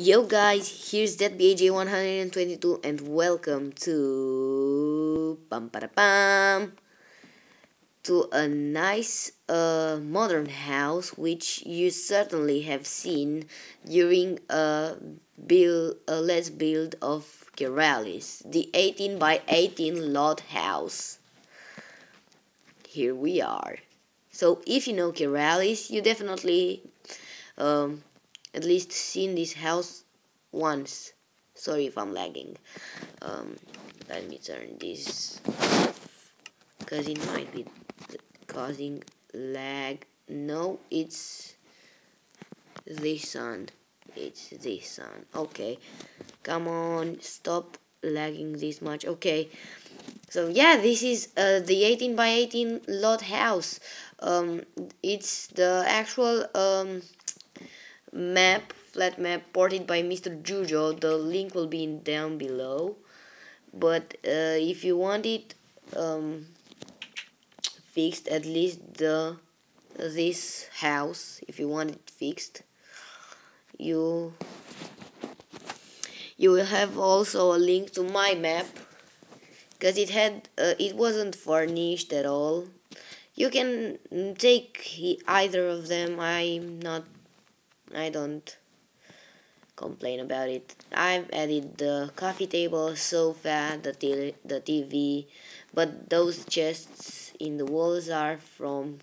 Yo guys, here's ThatBha122 and welcome to a nice modern house which you certainly have seen during a let's build of Keralis, the 18x18 lot house. Here we are. So if you know Keralis, you definitely at least seen this house once. Sorry if I'm lagging. Let me turn this off, because it might be causing lag. No, it's this one. It's this one. Okay, come on, stop lagging this much. Okay, so yeah, this is the 18x18 lot house. It's the actual flat map ported by TheMrJoojo. The link will be down below, but if you want it fixed, at least this house, if you want it fixed, you will have also a link to my map, because it had it wasn't furnished at all. You can take either of them. I don't complain about it. I've added the coffee table, sofa, the TV, but those chests in the walls are from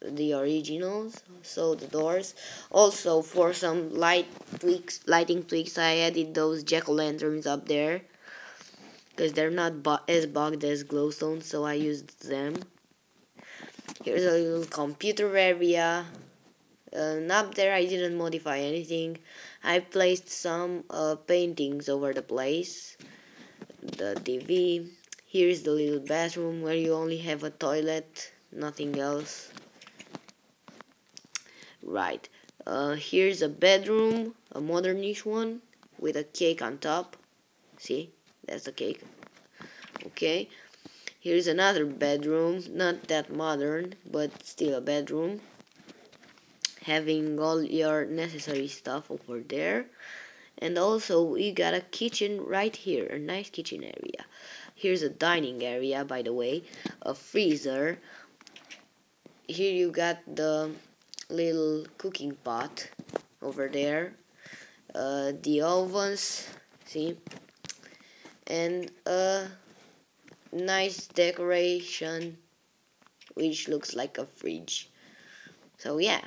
the originals, so the doors. Also, for some lighting tweaks, I added those jack-o'-lanterns up there, because they're not as bugged as glowstones, so I used them. Here's a little computer area. And up there I didn't modify anything. I placed some paintings over the place. The TV. Here's the little bathroom where you only have a toilet, nothing else. Right. Here's a bedroom, a modernish one, with a cake on top. See? That's the cake. Okay. Here's another bedroom, not that modern, but still a bedroom, having all your necessary stuff over there. And also we got a kitchen right here, a nice kitchen area. Here's a dining area, by the way, a freezer. Here you got the little cooking pot over there, the ovens, see, and a nice decoration which looks like a fridge. So yeah,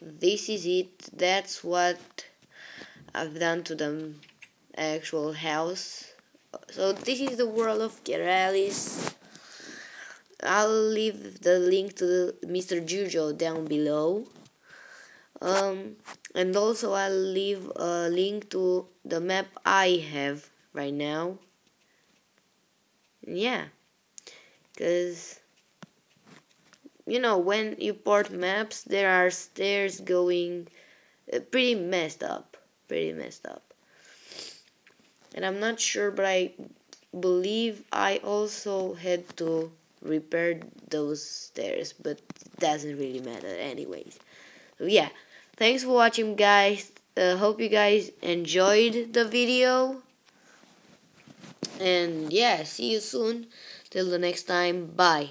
this is it. That's what I've done to the actual house. So this is the world of Keralis. I'll leave the link to TheMrJoojo down below, and also I'll leave a link to the map I have right now. Yeah, because you know, when you port maps, there are stairs going pretty messed up. And I'm not sure, but I believe I also had to repair those stairs, but it doesn't really matter anyways. So yeah, thanks for watching, guys. Hope you guys enjoyed the video. And yeah, see you soon. Till the next time, bye.